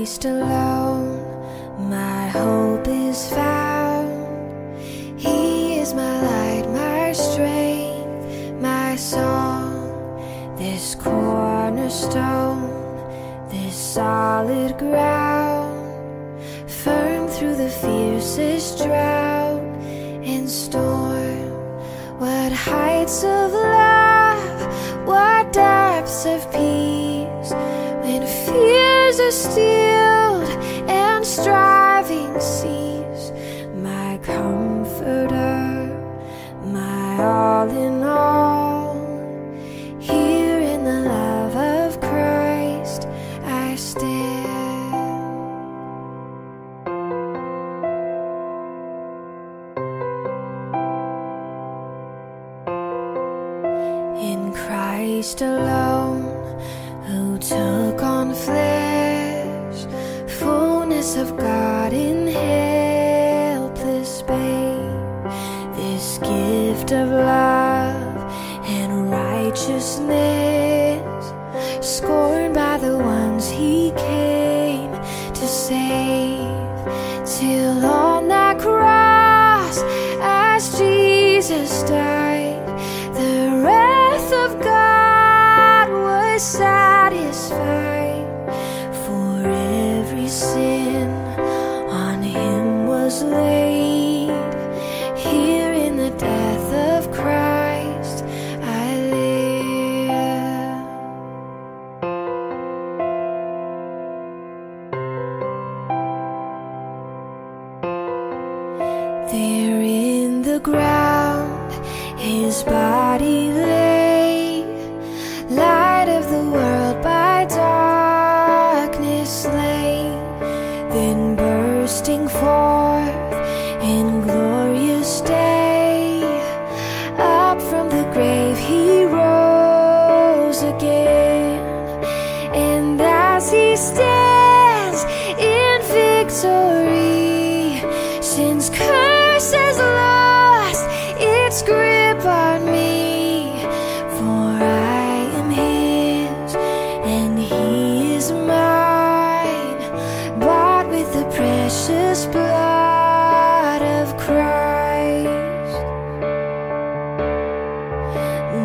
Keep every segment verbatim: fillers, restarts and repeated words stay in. Christ alone, my hope is found. He is my light, my strength, my song. This cornerstone, this solid ground, firm through the fiercest drought and storm. What heights of love, what depths of peace, when fears are stilled and striving cease. My comforter, my all in all, here in the love of Christ I stand. In Christ alone, who took on flesh, fullness of God in helpless babe, this gift of love and righteousness, scorned by the ones he came to save, till on that cross as Jesus died, the wrath of God was satisfied for every sin. On him was laid, here in the death of Christ I live. There in the ground his body lay, light of the world by slain, then bursting forth in glorious day, up from the grave he rose again, and as he stands in victory, sin's curse has lost its grip on me, for I am his and he is mine. Precious blood of Christ,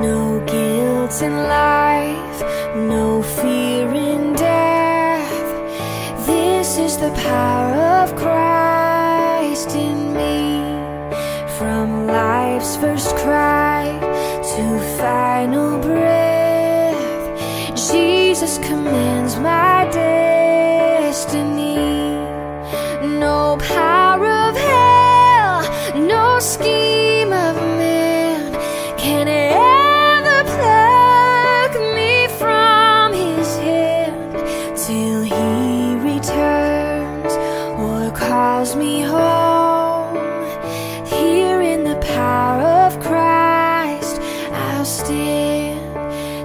no guilt in life, no fear in death. This is the power of Christ in me, from life's first cry to final breath. Jesus commands my destiny. No power of hell, no scheme of man can ever pluck me from his hand, till he returns or calls me home. Here in the power of Christ I'll stand,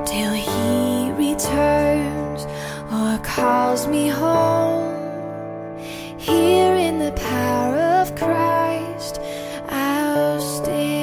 till he returns or calls me home. Here in the power of Christ I'll stand.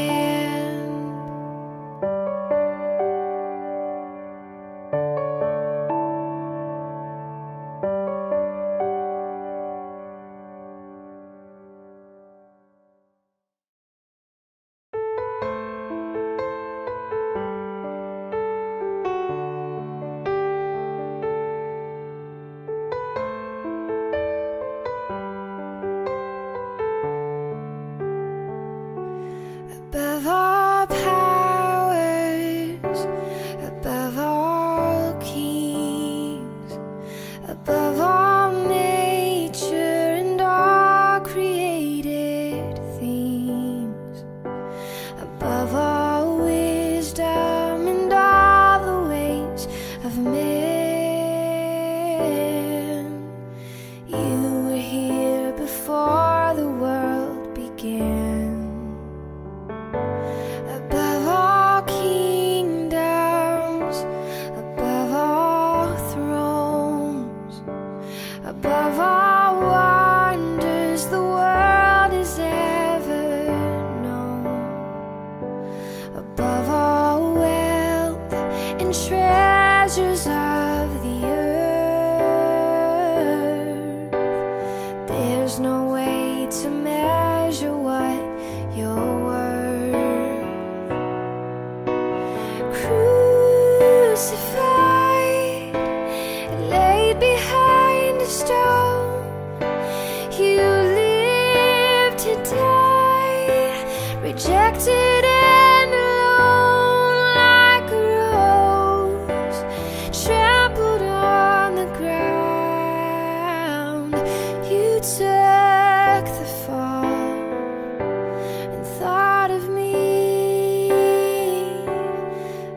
took the fall and thought of me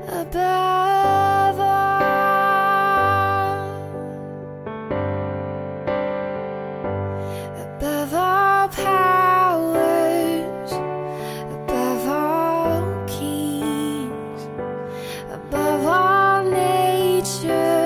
above all, above all powers, above all kings, above all nature.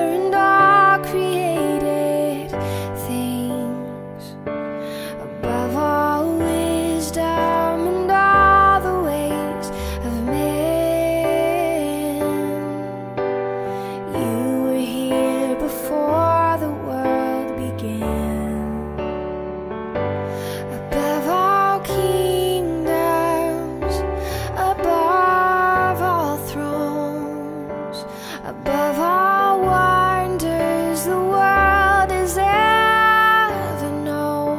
Above all wonders the world has ever known,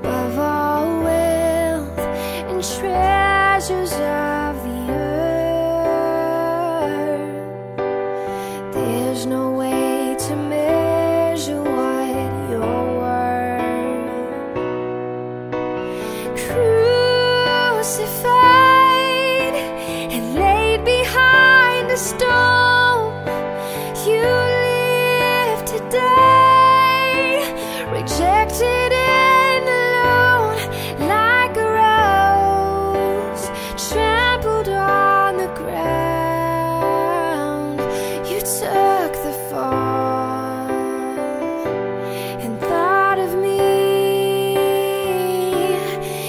above all wealth and treasures of the earth, there's no way to measure what you're worth. Crucified and laid behind the stone, you live today, rejected and alone, like a rose trampled on the ground. You took the fall and thought of me.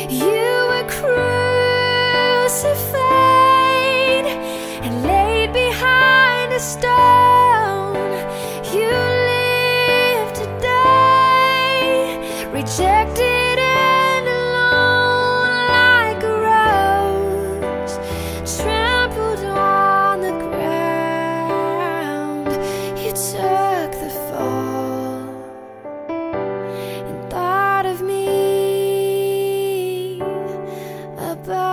You were crucified. Stone, you live today, rejected and alone, like a rose trampled on the ground. You took the fall and thought of me above.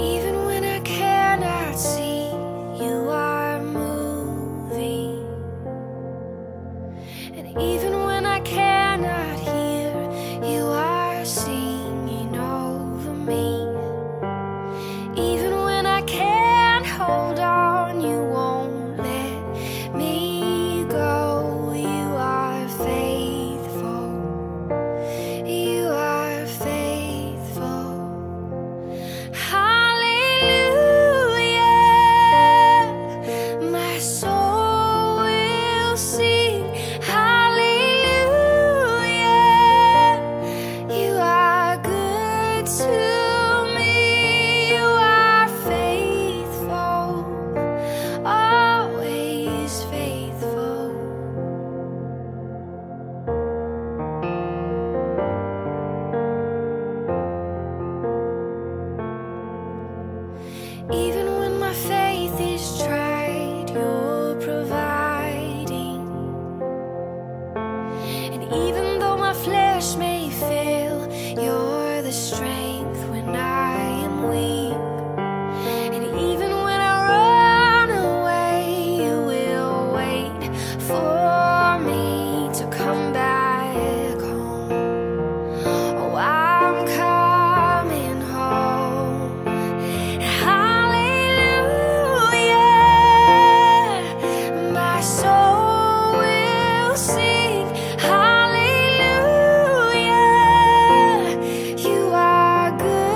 Even when I cannot see, you are moving. And even when I cannot hear, you are singing over me. Even when I can't hold on, you won't let me go. You are faithful. You are faithful. I Even when my faith is tried, you're providing. And even though my flesh may fail, you're the strength when I am weak. And even when I run away, you will wait for me to come back home. Oh, I'm coming home. I Good.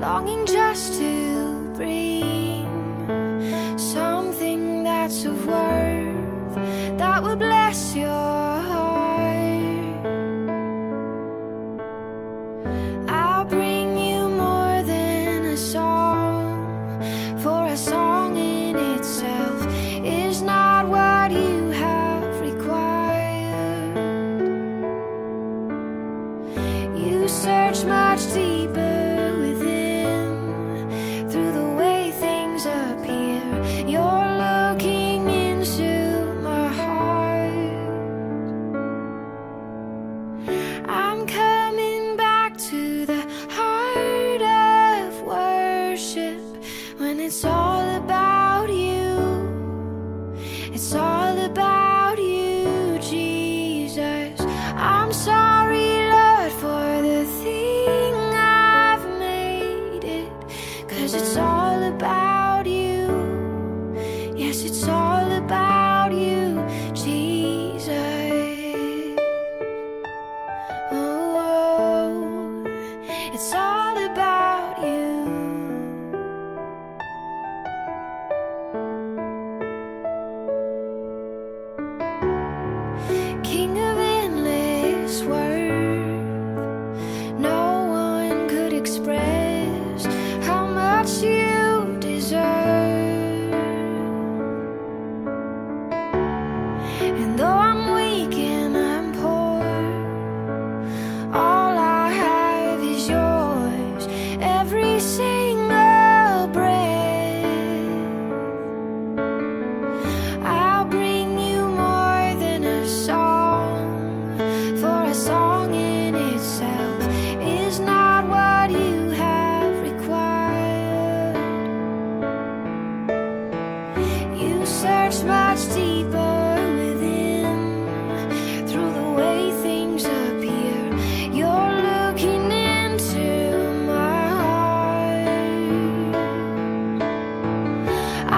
longing just to bring something that's of worth that will bless your heart. I'll bring you more than a song, for a song in itself is not what you have required. You search much deeper much deeper within, through the way things appear, you're looking into my heart.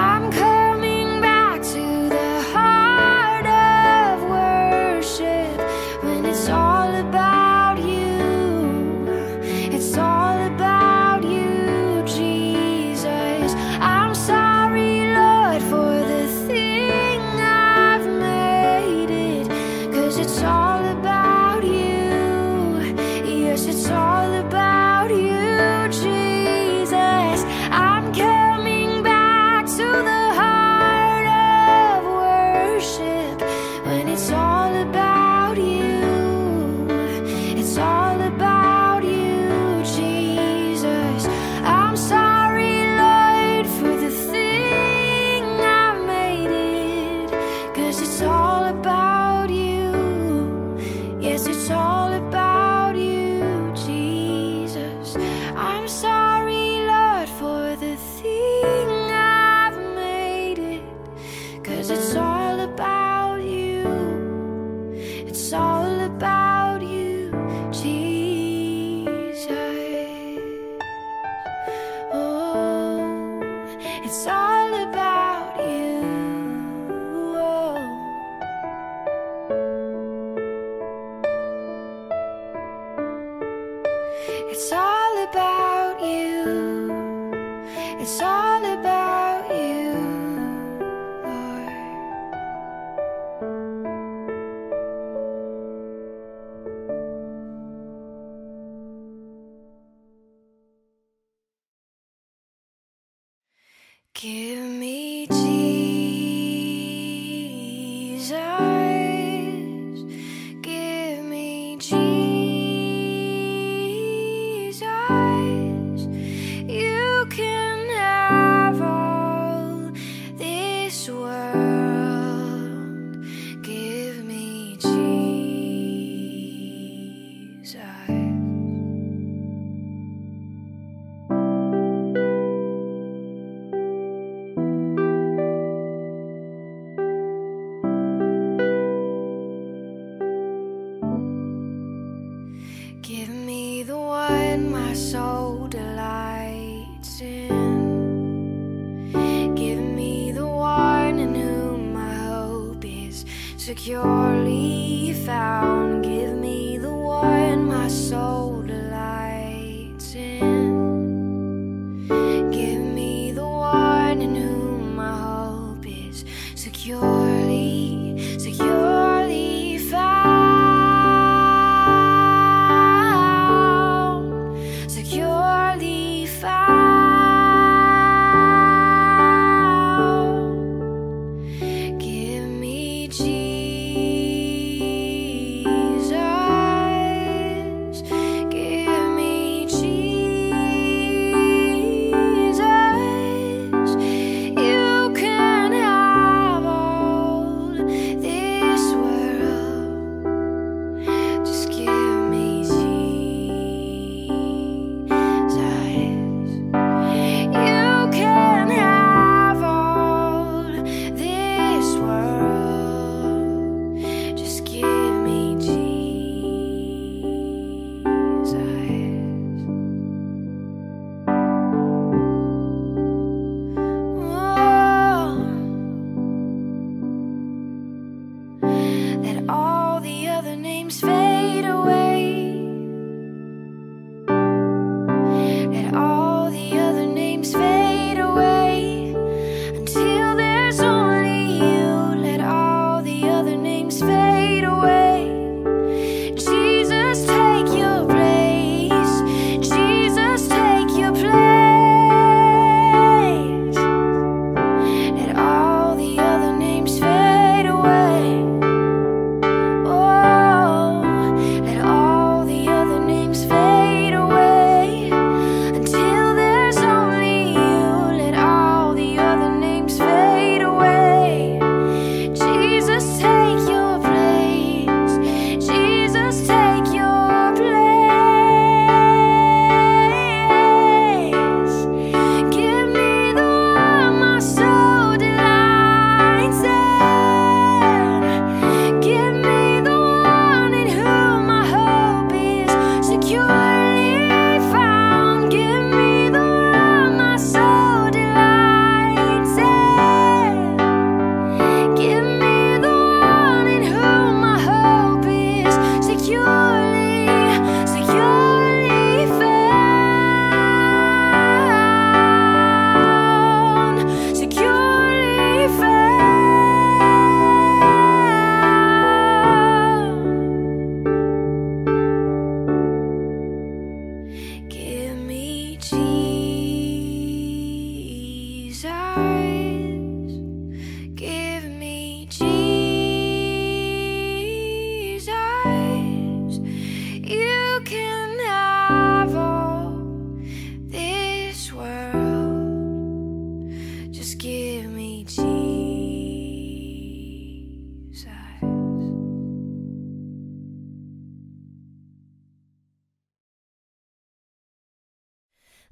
I'm coming back to the heart of worship, when it's all about you, it's all about you, Jesus. I'm sorry, Lord, for it's all about you, it's all about you, Lord. Give me Jesus. Securely found, give me the one my soul delights in.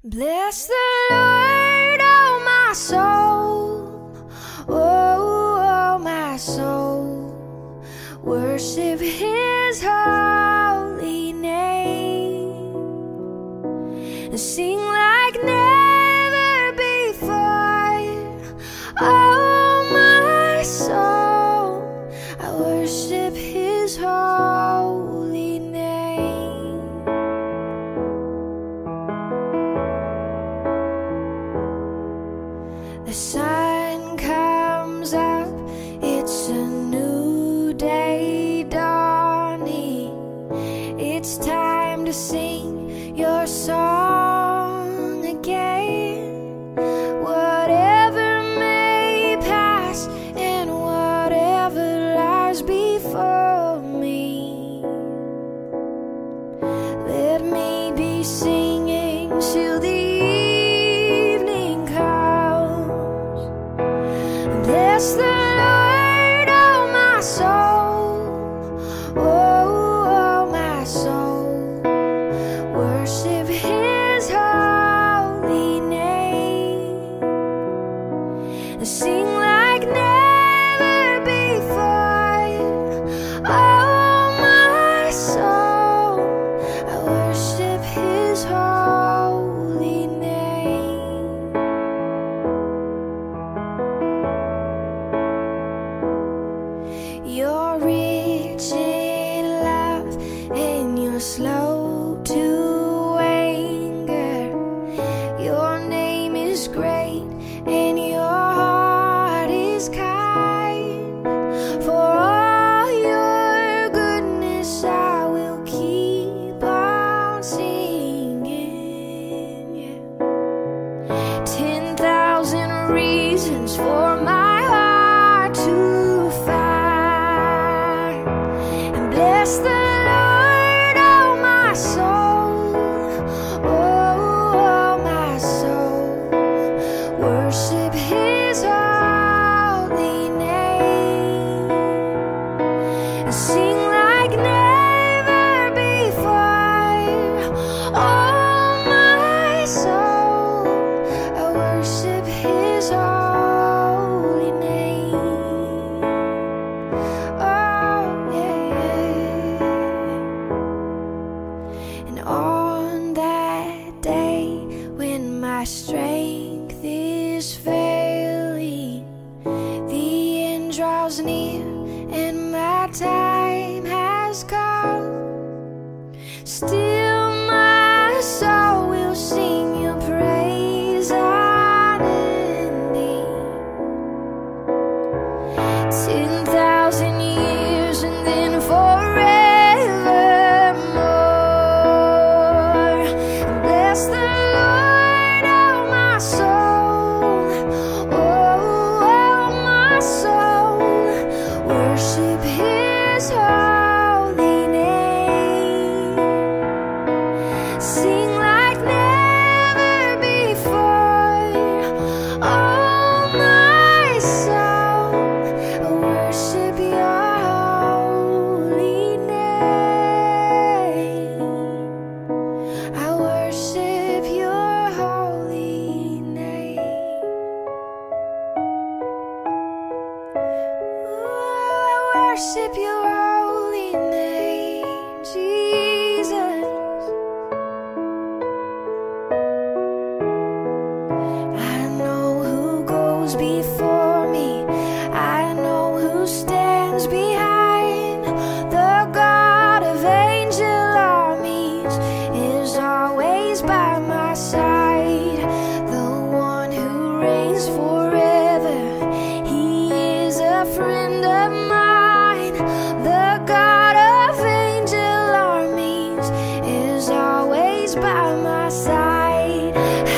Bless the Lord, oh my soul, oh, oh my soul, worship His holy name, and sing like never before, oh my soul, I worship His holy name. The sun comes up, it's a new day dawning. It's time to sing your song again. Whatever may pass and whatever lies before me, let me be singing till the bless the Lord, oh my soul, oh, oh my soul, worship His holy name, and sing like never before, oh my soul, I worship His holy name. You're rich in love and you're slow to anger. Your name is great and your heart is kind. For all your goodness I will keep on singing. Yeah. Ten thousand reasons for my heart to bless the Lord, oh my soul, oh, oh my soul, worship His holy name, and sing like never before, oh my soul, I worship His holy name. Oh, on that day when my strength is failing, the end draws near and my time has come, still my soul will sing your praise unending. Ten thousand years and then forever. Bless the Lord, oh my soul, oh, oh my soul, worship His holy name, sing like never before, oh my soul, worship Your holy name. I worship Your holy name. Ooh, I worship Your holy name, Jesus. I know who goes before me, I know who stands behind. The God of angel armies is always by side, the one who reigns forever, He is a friend of mine. The God of angel armies is always by my side.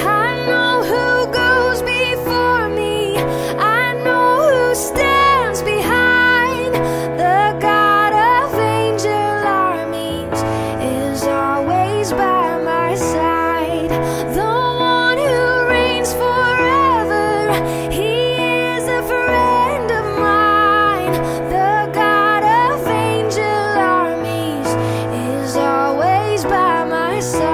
I know who goes before me, I know who stands behind. The God of angel armies is always by my side. The one who reigns forever, He is a friend of mine. The God of angel armies is always by my side.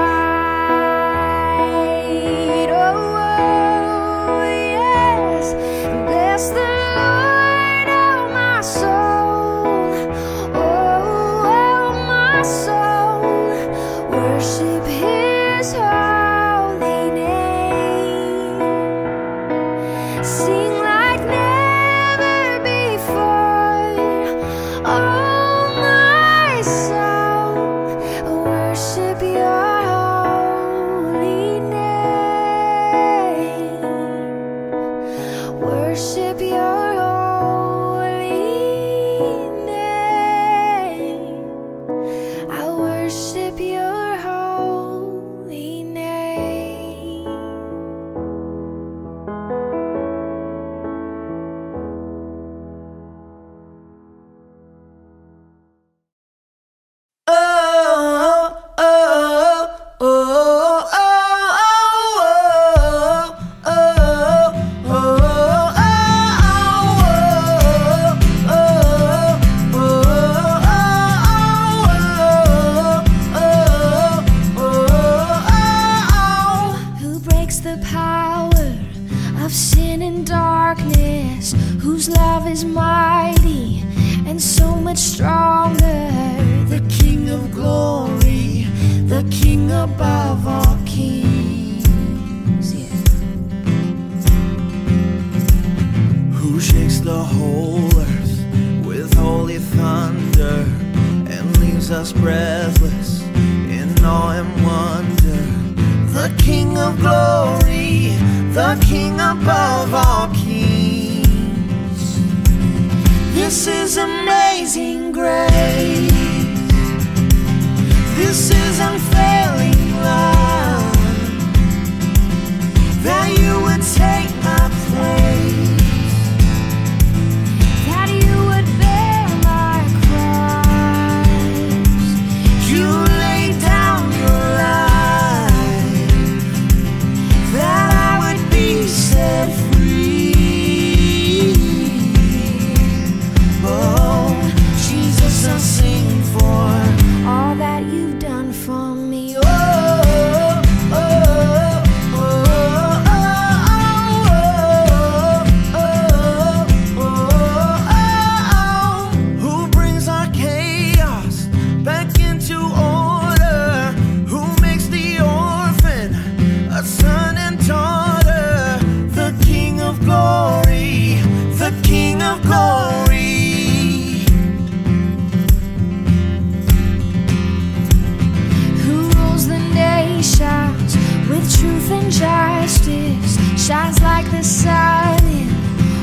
King above all kings, yeah. Who shakes the whole earth with holy thunder and leaves us breathless in awe and wonder. The King of glory, the King above all kings. This is amazing grace. This is unfailing love, that you would take my place, that you would bear my cross. You laid down your life, that I would be set free. Oh, Jesus, I sing for all that you for me. Oh, oh, oh, oh, oh, oh, oh, who brings our chaos back into order, who makes the orphan a son and daughter, the King of glory, the King of glory. With truth and justice, shines like the sun in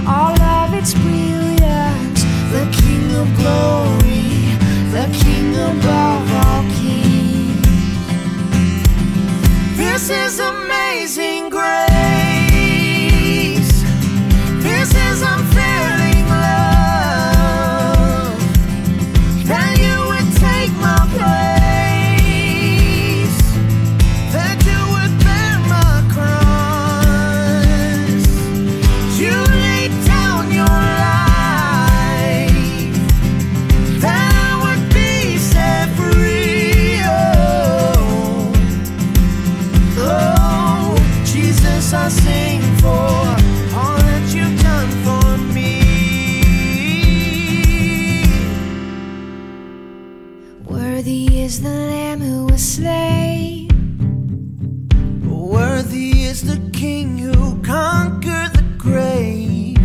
all of its brilliance. The King of glory, the King above all kings. This is amazing grace. This is unfailing love, that you would take my place. I sing for all that you've done for me. Worthy is the Lamb who was slain. Worthy is the King who conquered the grave.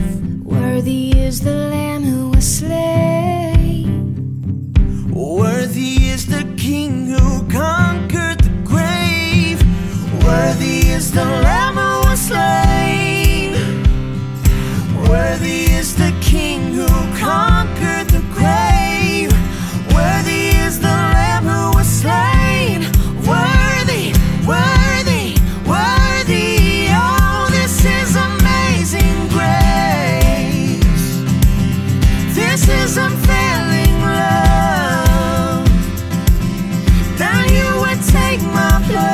Worthy is the Lamb who was slain. Worthy is the King who conquered the grave. Worthy is the Lamb who slain. Worthy is the King who conquered the grave. Worthy is the Lamb who was slain. Worthy, worthy, worthy. Oh, this is amazing grace. This is unfailing love, that you would take my place,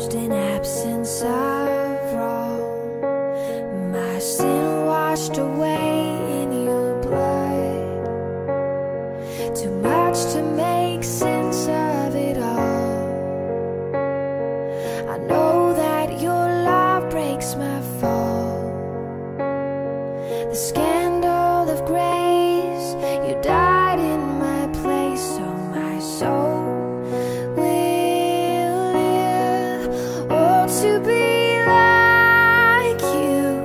Lost in absence of wrong, my sin washed away in your blood. Too much to make sense of it all. I know that your love breaks my fall. The scandal of grace, you died in my place, so my soul to be like you,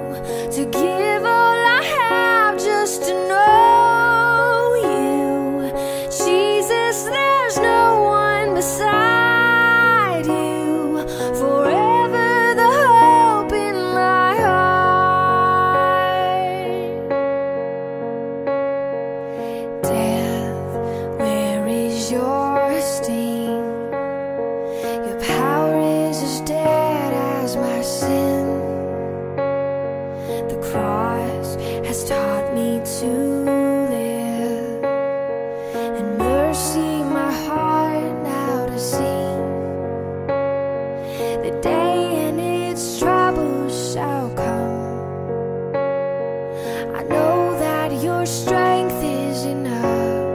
to give all I have just to know you. Jesus, there's no one beside you, forever the hope in my heart. Death, where is your sting? Your power is as dead my sin. The cross has taught me to live, and mercy my heart now to see. The day and its troubles shall come. I know that your strength is enough.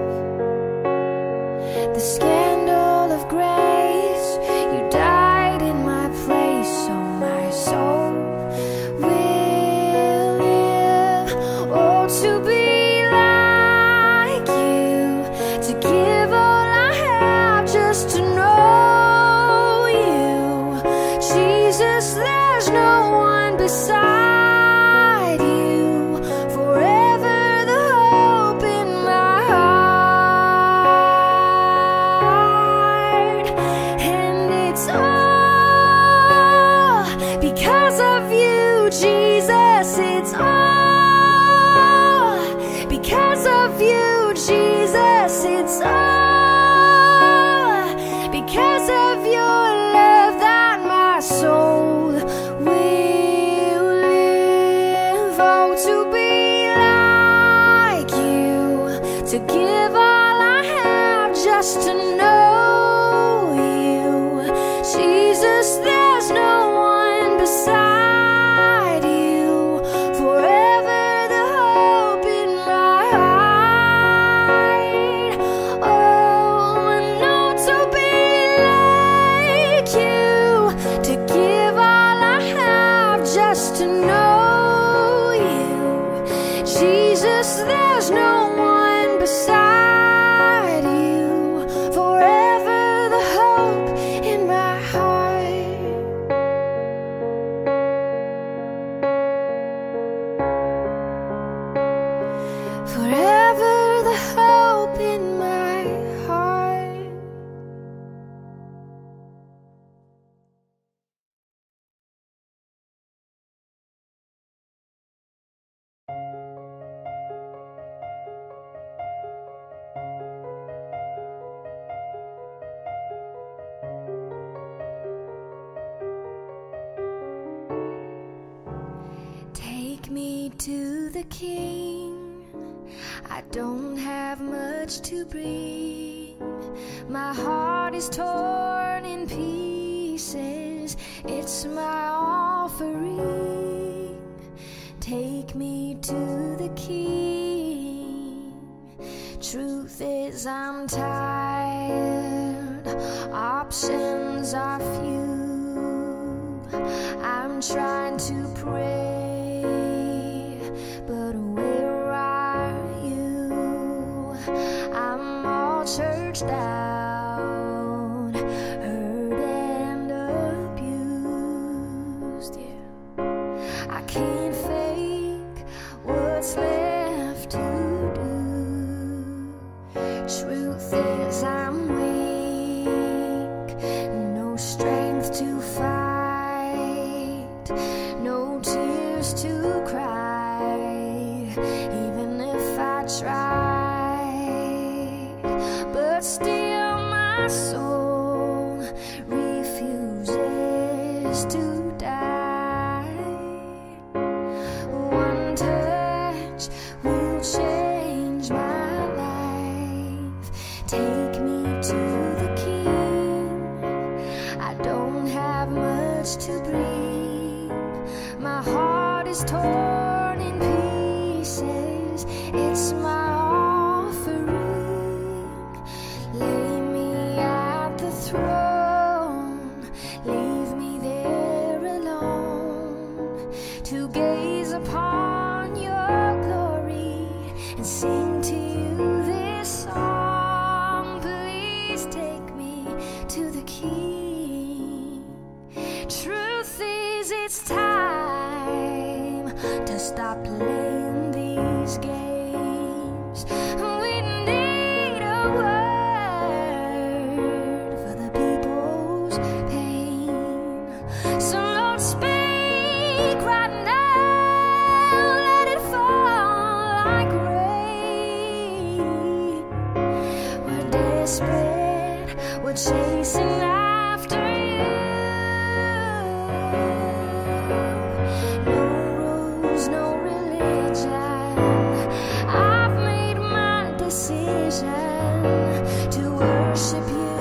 The scandal of grace, you died in my place, so my soul will live. Oh, to be like you, to give all I have just to know you. Jesus, there's no one beside you, forever the hope in my heart. And it's all because of you, Jesus, it's all because of you, Jesus, it's all because of your love that my soul will live. Oh, to be like you, to give all I have just to know you. Jesus, there's no one beside you, forever the hope in my heart. Oh, I know to be like you, to give all I have just to know you. Jesus, there's no one beside you. Forever the hope in my heart. Take me to the King. I don't have much to bring. My heart is torn in pieces. It's my offering. Take me to the King. Truth is, I'm tired. Options are few. I'm trying to pray, but churched out, hurt and abused, yeah. I can't fake what's left to do. Truth is, I'm weak, no strength to fight, no tears to cry, even if I try. But still my soul refuses to die. One touch will change my life. Take me to the King. I don't have much. urge to breathe. My heart is torn in pieces. It's my offering. Lay me at the throne. Leave me there alone to gaze upon your glory and sing to you this song. Please take me to the key. Truth is, it's time to stop playing these games. We need a word for the people's pain. So Lord, speak right now. Let it fall like rain. We're desperate, we're chasing out. To worship you,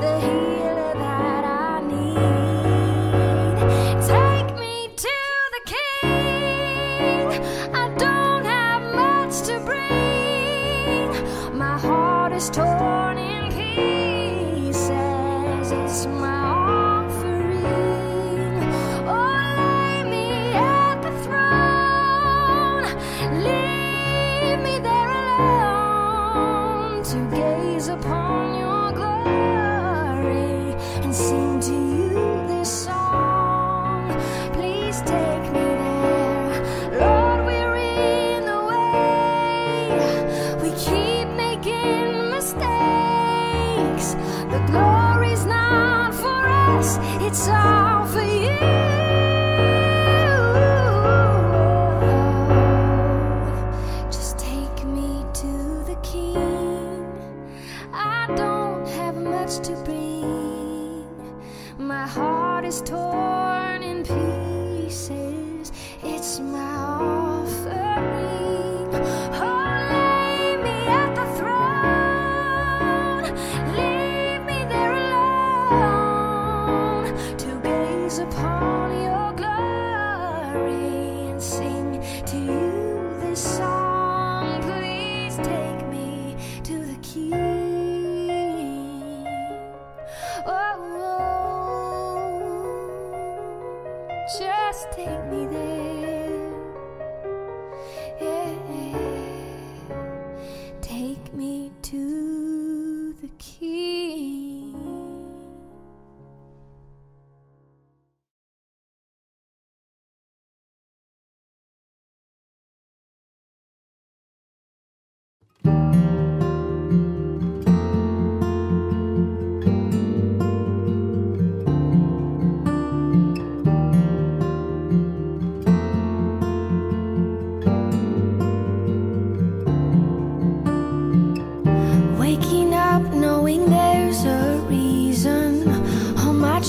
the healer that I need. Take me to the King. I don't have much to bring. My heart is torn in pieces. It's my offering. Oh, lay me at the throne. Leave me there alone to gaze upon your glory and sing to you this song. Please take me there, Lord, we're in the way. We keep making mistakes. The glory's not for us, it's all for you. To bring, my heart is torn in pieces. It's my offering. Oh, lay me at the throne. Leave me there alone to gaze upon your glory and sing to you this song. Please take me to the King. Just take me there, yeah. Take me to the King.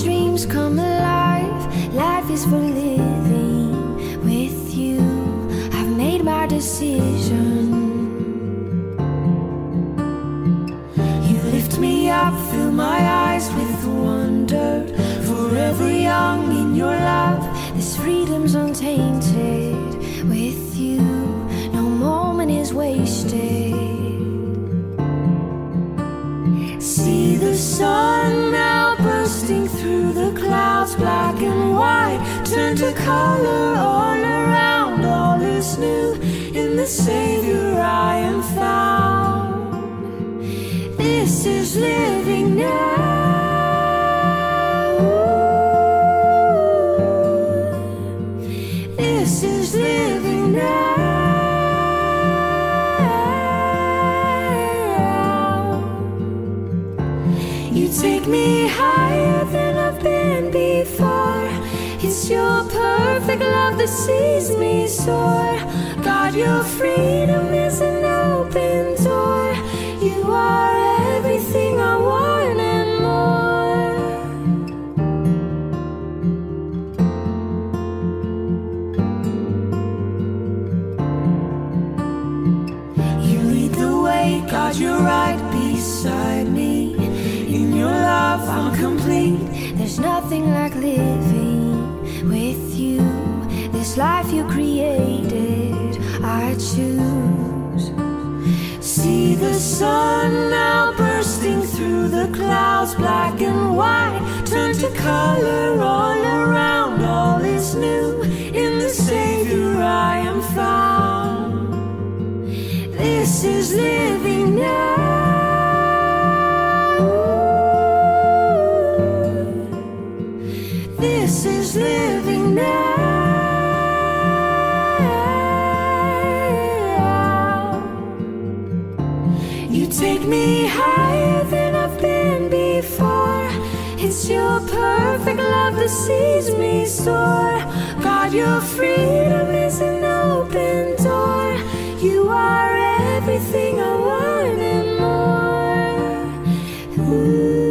Dreams come alive. Life is for living with you. I've made my decision. You lift me up, fill my eyes with wonder. Forever young in your love, this freedom's untainted. With you, no moment is wasted. See the sun now bursting through the clouds, black and white, turn to color all around. All is new in the Savior I am found. This is living now. Ooh. This is living now. You take me high than I've been before. It's your perfect love that sees me soar. God, your freedom is an open door. You are everything I want and more. You lead the way, God, you're right beside me. In your love, I'm complete. There's There's nothing like living with you. This life you created, I choose. See the sun now bursting through the clouds, black and white, turn to color all around. All is new, in the Savior I am found. This is living now. This is living now. You take me higher than I've been before. It's your perfect love that sees me soar. God, your freedom is an open door. You are everything I want and more. Ooh.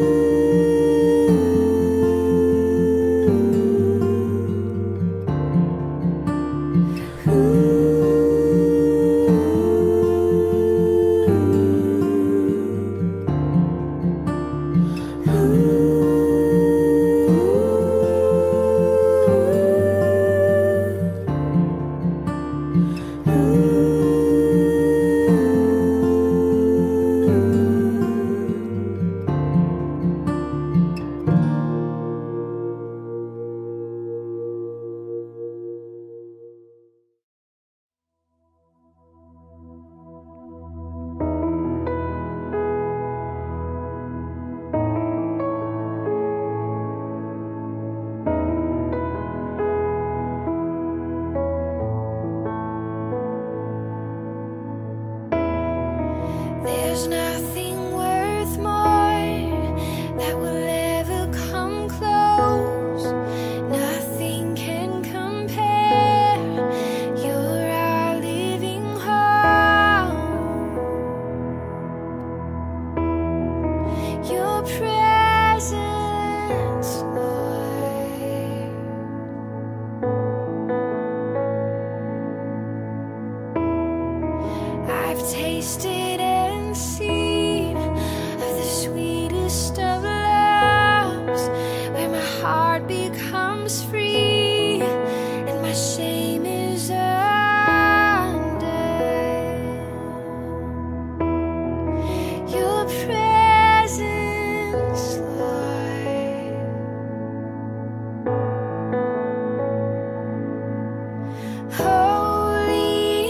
Holy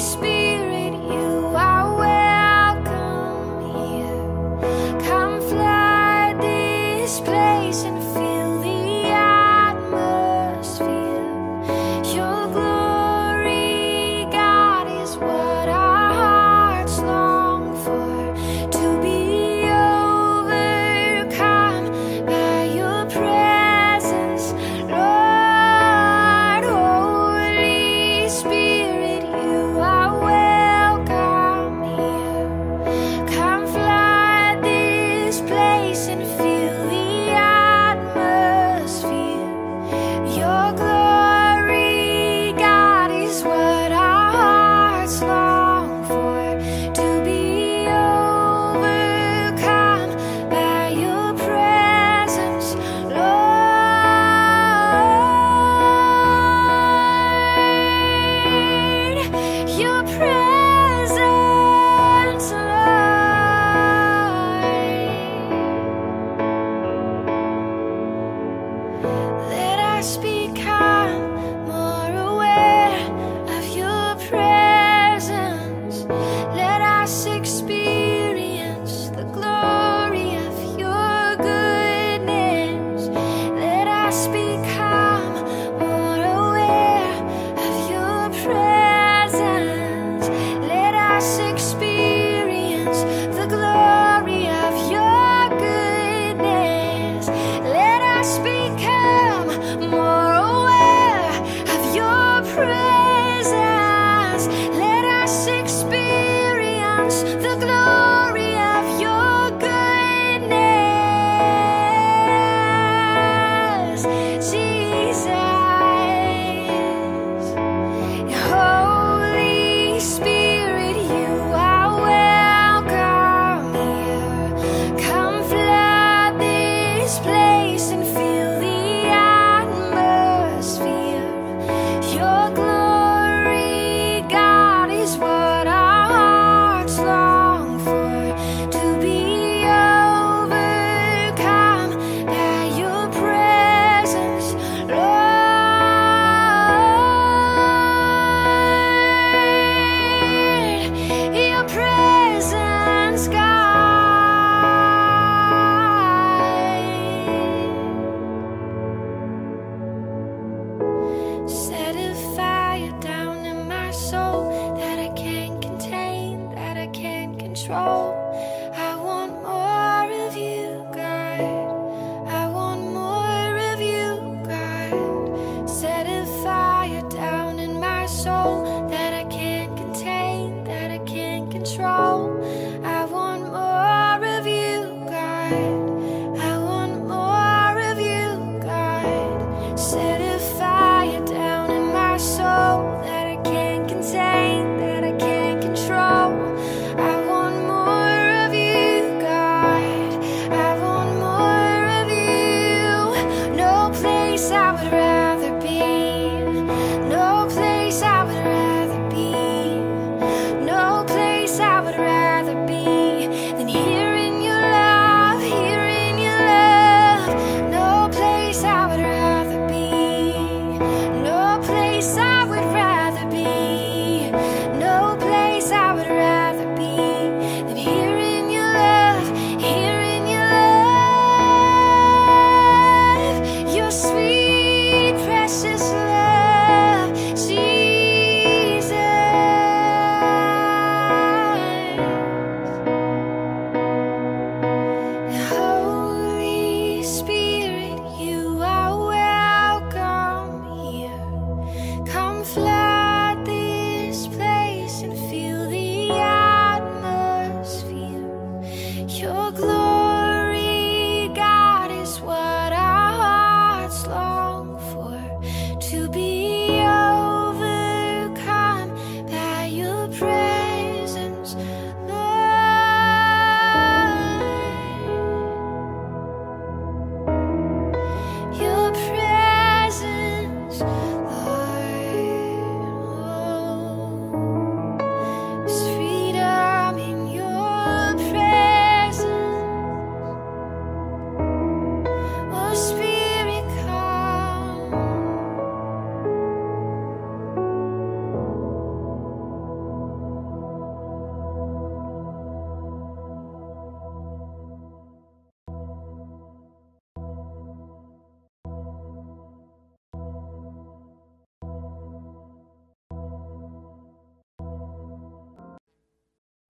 Spirit, you are welcome here.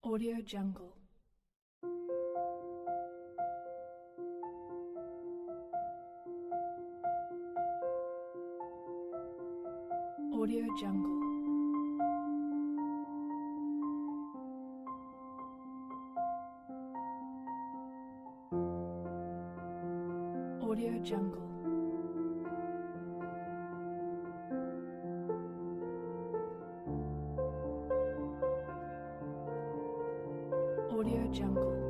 Audio Jungle. Audio Jungle. Audio Jungle. Audio Jungle.